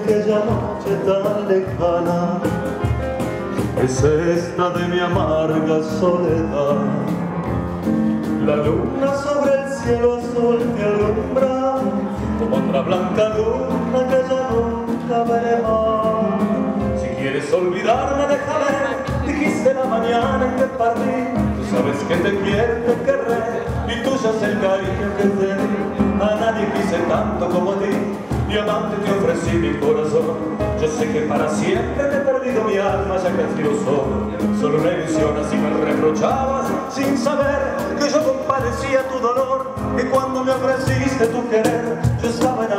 che già c'è dalle cana e sesta di mia amarga soledad. La luna sopra il cielo azul ti alumbra como otra blanca luna que ya nunca veré más. Si quieres olvidarme, déjame, dijiste la mañana en que partí. Tú sabes que te quiero, te querré y tuyo es el cariño que te di. A nadie quise tanto como a ti. Mi amante, te ofrecí mi corazón. Yo sé que para siempre te he perdido mi alma, ya que has sido solo. Solo me visionas y me reprochabas, sin saber que yo compadecía tu dolor. Y cuando me ofreciste tu querer, yo estaba enamorado.